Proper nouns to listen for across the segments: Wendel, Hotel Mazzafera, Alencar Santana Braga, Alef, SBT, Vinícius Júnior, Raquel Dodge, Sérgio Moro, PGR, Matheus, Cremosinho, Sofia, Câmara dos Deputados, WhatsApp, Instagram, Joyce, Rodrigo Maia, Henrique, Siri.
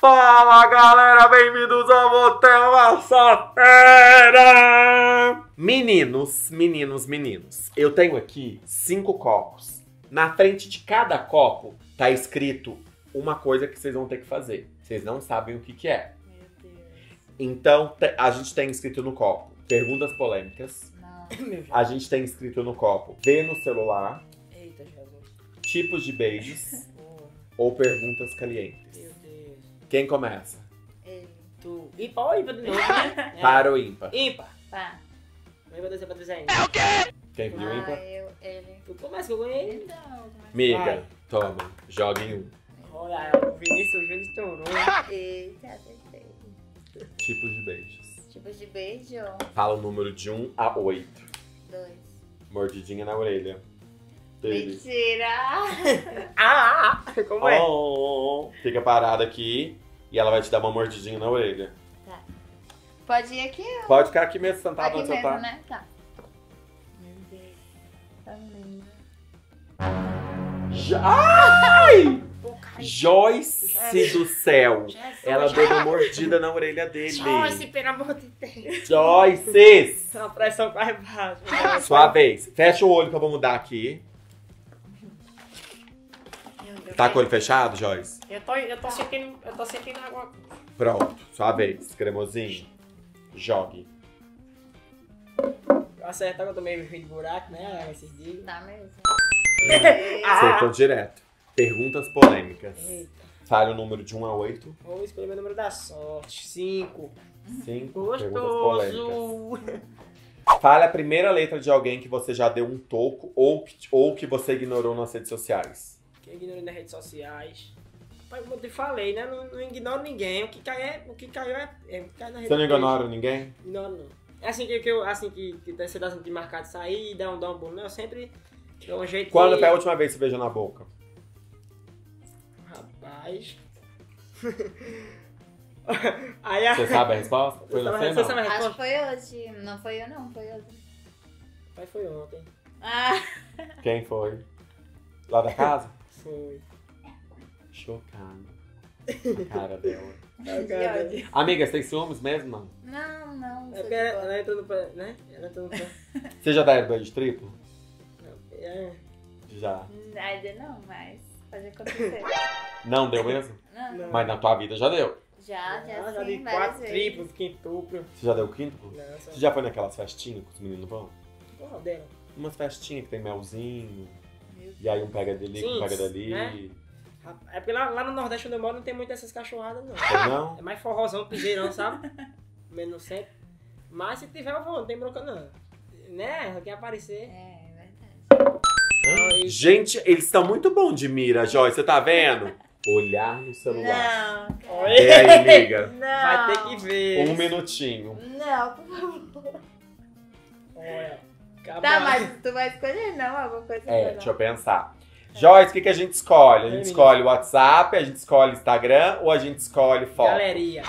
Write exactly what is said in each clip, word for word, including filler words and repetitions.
Fala galera, bem-vindos ao Hotel Mazzafera! Meninos, meninos, meninos, eu tenho aqui cinco copos. Na frente de cada copo tá escrito uma coisa que vocês vão ter que fazer. Vocês não sabem o que que é. Meu Deus. Então a gente tem escrito no copo perguntas polêmicas. Não. A gente tem escrito no copo ver no celular. Eita, Jesus. Tipos de beijos. Ou perguntas calientes. Meu Deus. Quem começa? Ele. Tu. Ímpar ou ímpar de novo, né? Para ou ímpar? Ímpar. Pá. Não ímpar dois, ímpar três ainda. É o quê? Quem pediu ah, ímpar? Eu, ele. Tu começa que eu ganhei? Não. Miga, toma. Joga em um. Olha, o Vinícius Júnior estourou. Eita, acertei. Tipos de beijos. Tipos de beijo. Fala o número de um a oito. dois. Mordidinha na orelha. Deles. Mentira! Ah! Como é? Oh, fica parada aqui e ela vai te dar uma mordidinha na orelha. Tá. Pode ir aqui? Ou... Pode ficar aqui mesmo, sentado aqui onde mesmo, você tá. Né? Tá. Meu Deus. Tá lindo. Jo... Ai! Joyce do céu! Jesus. Ela deu uma mordida na orelha dele. Joyce, pelo amor de Deus! Joyce! Sua pressão vai baixo. Sua vez. Fecha o olho que eu vou mudar aqui. Tá com o olho fechado, Joyce? Eu tô, eu tô sentindo, eu tô sentindo água. Pronto, sua vez, cremosinho. Jogue. Eu acertava também meu filho de buraco, né? Esses dias. Tá mesmo. Acertou direto. Perguntas polêmicas. Eita. Fale o número de um a oito. Vou escolher meu número da sorte. cinco. cinco. Perguntas polêmicas. Fale a primeira letra de alguém que você já deu um toco ou que, ou que você ignorou nas redes sociais. Que eu ignorei nas redes sociais. Pai, como eu te falei, né? Não, não ignoro ninguém. O que caiu é. O que caiu é. é o que cai na rede. Você não ignora ninguém? Ignoro, não. É assim que, que eu. Assim que você dá de marcar de sair e dá um bom. Um, eu sempre dou um jeito. Quando foi de... é a última vez que você beijou na boca? Rapaz. Aí a... Você sabe a resposta? Foi na cena? Sabe a resposta? Acho que foi hoje. Não foi eu, não. Foi hoje. Mas foi ontem. Ah. Quem foi? Lá da casa? Foi. Chocada. A cara dela. A cara dela. Amiga, vocês somos mesmo, mano? Não, não. não é porque ela, ela entrou no pé, né? Ela entrou no pé. Você já dá beijo triplo? Não. É. Já. Ainda não, mas pode acontecer. Não deu mesmo? Não. não. Mas na tua vida já deu? Já, já ah, sim, já dei quatro triplos, quintuplo. Você já deu quintuplo? Não. Só... Você já foi naquelas festinhas que os meninos vão? Qual deram? Umas festinhas que tem melzinho. E aí um pega dali, Gente, um pega dali. Né? É porque lá, lá no Nordeste onde eu moro não tem muito essas cachorradas, não. É, não? É mais forrozão, piseirão, sabe? Menos sempre. Mas se tiver, eu vou, não tem bronca, não. Né? Só quer aparecer. É, é verdade. Ai, gente, eles estão muito bons de mira, Joyce, você tá vendo? Olhar no celular. Não, cara. E aí, amiga? Não. Vai ter que ver. Um minutinho. Não, por favor. Olha. Acabar. Tá, mas tu vai escolher não alguma coisa? É, deixa eu pensar. É. Joyce, o que, que a gente escolhe? A gente escolhe o WhatsApp, a gente escolhe Instagram ou a gente escolhe foto? Galeria.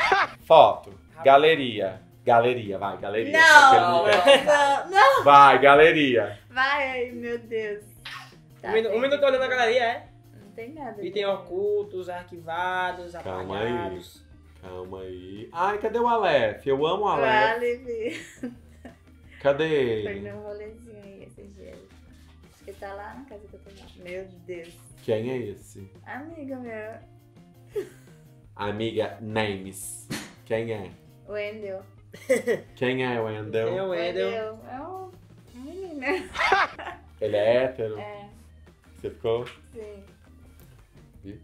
Foto. Galeria. Galeria, vai, galeria. Não, não, não. Vai, galeria. Vai, meu Deus. Tá, um minuto, um minuto olhando a galeria, é? Não tem nada. E tem ocultos, arquivados, Calma apagados. Aí. Calma aí. Ai, cadê o Alef? Eu amo o Alef. Alef. Cadê ele? Foi num rolezinho aí, esse dia. Acho que tá lá na casa que eu tô lá. Meu Deus. Quem é esse? Amiga meu. Amiga, names. Quem é? Wendel. Quem é Wendel? Quem é Wendel? É um menino. Ele é hétero? É. Você ficou? Sim. E?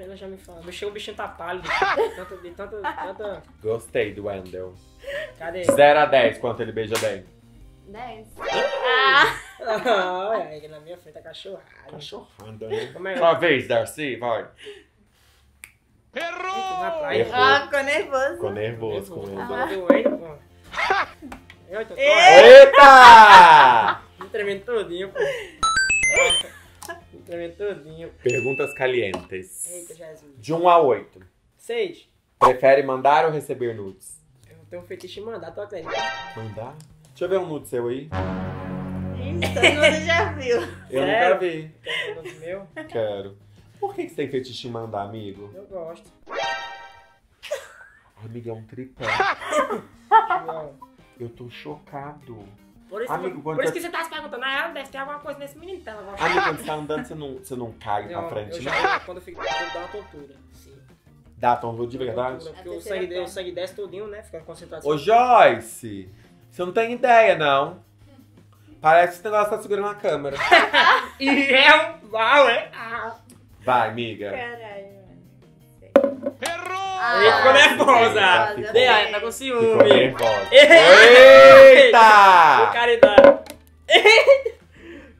Ela já me fala. Mexeu, o bichinho tá pálido. Tanto, de tanto, tanto... Gostei do Wendel. Cadê? zero a dez, quanto ele beija bem? dez. Ah! Olha, na minha frente é cachorrada. Cachorrada, né? Como é? Uma vez, Darcy, vai. Errou! Errou. Ah, ficou nervoso. Ficou nervoso com ele. Ah. Ah. Eita! Eita! Me tremendo todinho, pô. Me tremendo todinho. Perguntas calientes. Eita, Jesus. De um a oito. seis. Prefere mandar ou receber nudes? Tem um fetiche mandar, tu acredita? Mandar? Deixa eu ver um nude seu aí. Isso, todo mundo já viu. Eu é. nunca vi. Quer ver um nude meu? Quero. Por que, que você tem fetiche em mandar, amigo? Eu gosto. Amiga, é um tripé. Eu tô chocado. Por isso, amigo, que, por isso que você tá se perguntando, ah, deve ter alguma coisa nesse menino. Então amigo, quando você tá andando, você não, você não cai não, pra frente, eu já, não? Quando eu fico, eu dou uma tortura. Sim. Dá tontura de verdade? Porque o sangue, o sangue desce todinho, né? Fica concentrado. Ô, Joyce! Você não tem ideia, não? Parece que esse negócio tá segurando a câmera. E é um mal, é? Vai, amiga. Caralho. Errou! Ah, ficou nervosa. Dei aí, tá com ciúme. Ficou nervosa. Eita! Com caridade.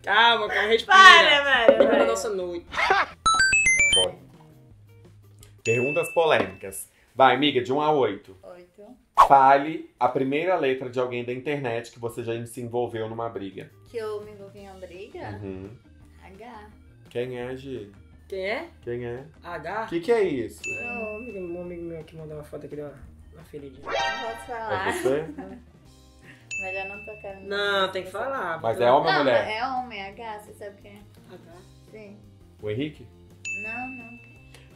Calma, calma, respira. Para, velho. Para a nossa noite. Bom. Perguntas polêmicas. Vai, amiga, de um a oito. oito. Fale a primeira letra de alguém da internet que você já se envolveu numa briga. Que eu me envolvi em uma briga? Uhum. H. Quem é, Gi? Quem é? Quem é? H? O que, que é isso? Não, um amigo meu aqui mandou uma foto aqui da feridinha. Não posso falar. É você? Melhor não tocar. Não, tem que falar. Mas é homem ou mulher? É homem, H, você sabe quem é? H. Sim. O Henrique? Não, não.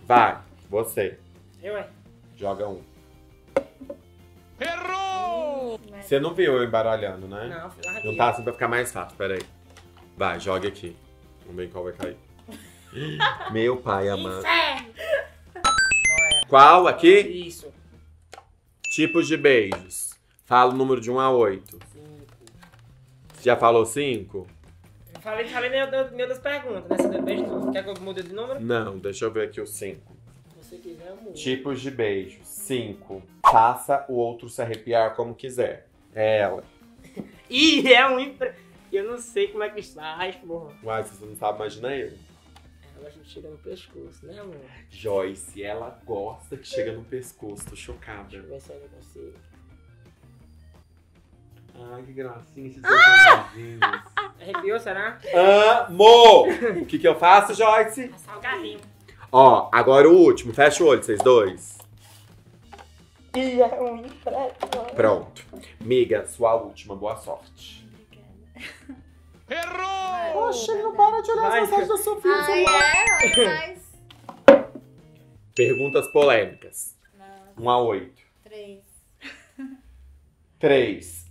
Vai. Você. Eu é. Joga um. Errou! Hum, mas... Você não viu eu embaralhando, né? Não, fui lá. Não tá assim pra ficar mais fácil, peraí. Vai, joga aqui. Vamos ver qual vai cair. Meu pai amado. Qual aqui? Isso. Tipos de beijos. Fala o número de um a oito. cinco. Você já falou cinco? Eu falei, falei meu, meu das perguntas, né? Você deu beijo, quer que eu mude de número? Não, deixa eu ver aqui o cinco. Quiser, tipos de beijos. cinco. Faça o outro se arrepiar como quiser. É ela. Ih, é um impre... Eu não sei como é que faz, porra. Uai, você não sabe, imagina eu. Ela chega no pescoço, né, amor? Joyce, ela gosta que chega no pescoço. Tô chocada. Deixa eu ver se eu consigo. Ai, que gracinha esses dois beijinhos. Arrepiou, será? Amo! O que que eu faço, Joyce? Passar o galinho. Ó, agora o último. Fecha o olho, vocês dois. E é um impressor. Pronto. Miga, sua última. Boa sorte. Obrigada. Errou! Poxa, ele não para de olhar as mensagens da Sofia. Ai, é? Mas... Perguntas polêmicas. Não. um a oito. três. três.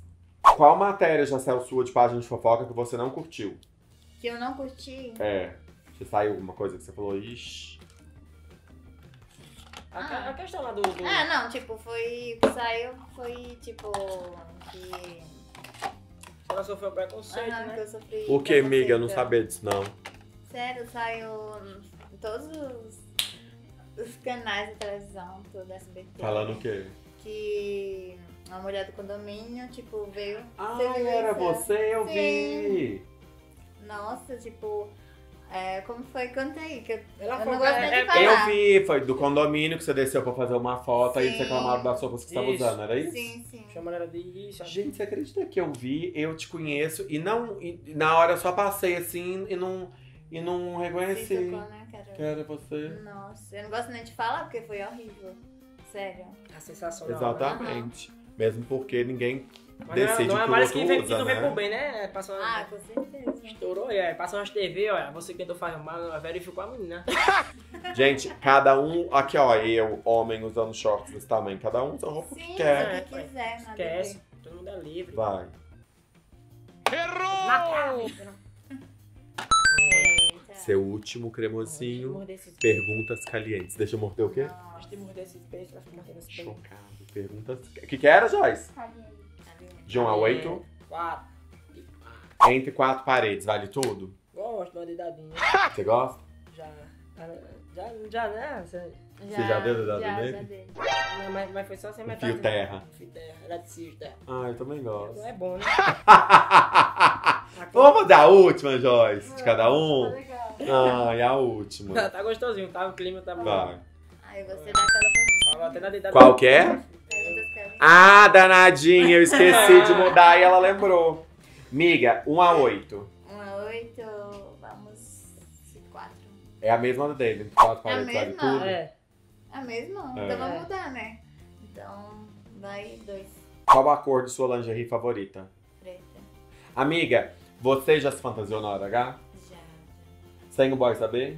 Qual matéria já saiu sua de página de fofoca que você não curtiu? Que eu não curti? É. Você saiu alguma coisa que você falou, ixi... Ah. A questão lá do, do... Ah, não, tipo, foi... Saiu, foi, tipo... Que... Ela sofreu preconceito, ah, não, né? Que eu sofri o que, amiga? Eu não sabia disso, não. Sério, saiu em todos os, os canais de televisão, tudo S B T. Falando o quê? Que uma mulher do condomínio, tipo, veio... Ah, era você? Eu vi! Nossa, tipo... É, como foi? Conta aí, que eu, ela eu não gosto é, de falar. Eu vi, foi do condomínio que você desceu pra fazer uma foto e você reclamaram das roupas que você tava usando, era isso? Sim, sim. Chamaram ela de isso. Gente, você acredita que eu vi, eu te conheço e não... E, na hora eu só passei assim e não, e não reconheci. Sim, tocou, né, que era você. Nossa, eu não gosto nem de falar porque foi horrível. Sério. A sensação. Exatamente. Uhum. Mesmo porque ninguém... Mas decide não, não, mas que o outro que usa, não vem né? Por bem, né? Passa, ah, com certeza. Estourou, é. Passa umas T V, olha. Você que tentou fazer mal, verificou a menina. Gente, cada um... Aqui, ó. Eu, homem, usando shorts desse tamanho. Cada um usa roupa que quer. Sim, o que quiser. Esquece. Todo mundo é livre. Vai. Errou! Seu último cremosinho. Perguntas calientes. Deixa eu morder o quê? Acho que morder esse peixe. Chocado. Perguntas... O que que era, Joyce? Caliente. De um a oito? quatro. Entre quatro paredes, vale tudo? Gosto, dou uma dedadinha. Você gosta? Já. Já, já né? Você já, já deu dedadinha nele? Já, já mas, mas foi só sem metade. Fio terra. Fio terra, eletricista. Ah, eu também gosto. É bom, né? Vamos dar a última, Joyce, de cada um? Ah, e a última. Tá, tá gostosinho, tá? O clima tá bom. Vai. Ai, você dá aquela pergunta. Até na dedadinha. Qual que é? Ah, danadinha, eu esqueci de mudar e ela lembrou. Miga, um a oito. um a oito, vamos. quatro. É a mesma dele, quatro paredes, sabe tudo? É a mesma, é. Então vamos mudar, né? Então, vai dois. Qual a cor de sua lingerie favorita? Preta. Amiga, você já se fantasiou na hora H? Já. Sem o boy saber?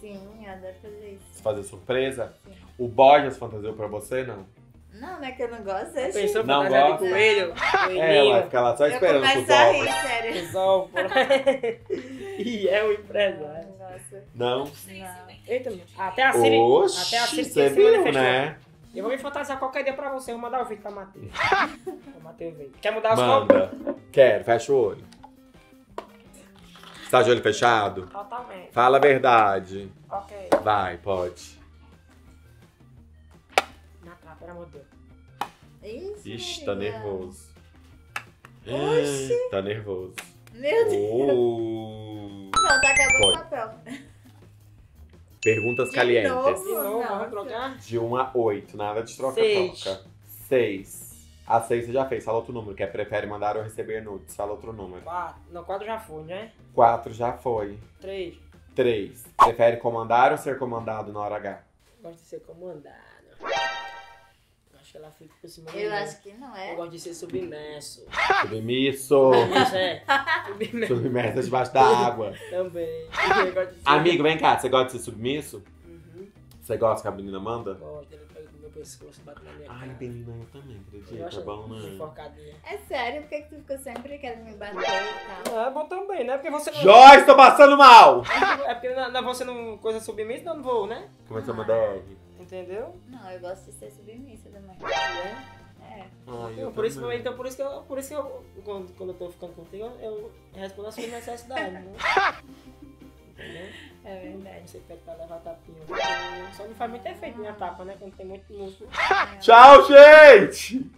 Sim, eu adoro fazer isso. Fazer surpresa? Sim. O boy já se fantasiou pra você, não? Não, né, que eu não gosto. A pessoa não gosta de coelho. É, ela vai ficar lá só esperando o futebol. Eu começo a rir, sério. Futebol, e é o empresário. Nossa. Não. Não. Eita, até a Siri. Oxi, até a Siri você viu, né? Eu vou me fantasiar qualquer dia pra você. Eu vou mandar o vídeo pra Matheus. Matheus veio. Quer mudar os nomes? Quero, fecha o olho. Está de olho fechado? Totalmente. Fala a verdade. Ok. Vai, pode. Natal, pelo amor de Deus. Isso, ixi, tá nervoso. Oxi. Tá nervoso. Meu Deus. Oh. Pronto, acabou o papel. Perguntas de calientes. Novo? De novo, vamos trocar? De um a oito, nada de troca, seis. Troca. seis. A seis você já fez, fala outro número, que é prefere mandar ou receber nudes, fala outro número. quatro. Não, quatro já foi, né? quatro já foi. três. três. Prefere comandar ou ser comandado na hora H? Gosto de ser comandado. Acho que ela fica por cima de mim. Eu acho que não é. Eu gosto de ser submerso. Submisso. Submisso, é. Submerso. Submerso debaixo da água. Também. Eu gosto de ser... Amigo, vem cá, você gosta de ser submisso? Uhum. Você gosta que a menina manda? Gosto, ele pega no meu pescoço, bate na minha cara. Ai, menina, eu também, acredito. Tá bom, não. É sério, por que tu ficou sempre querendo me bater e tal? Não, é bom também, né? Porque você não... Joyce, tô passando mal! É porque não, não, você não... Coisa submissa, não vou, né? Começou uma D R. Entendeu? Não, eu gosto de ser submissa também. É. Ah, eu por isso, então por isso que eu, por isso que eu quando, quando eu tô ficando contigo, eu respondo as suas necessidades, né? Entendeu? É verdade. Você pede pra levar tapinha. Só não faz muito efeito minha tapa, né? Quando tem muito músculo. É. Tchau, gente!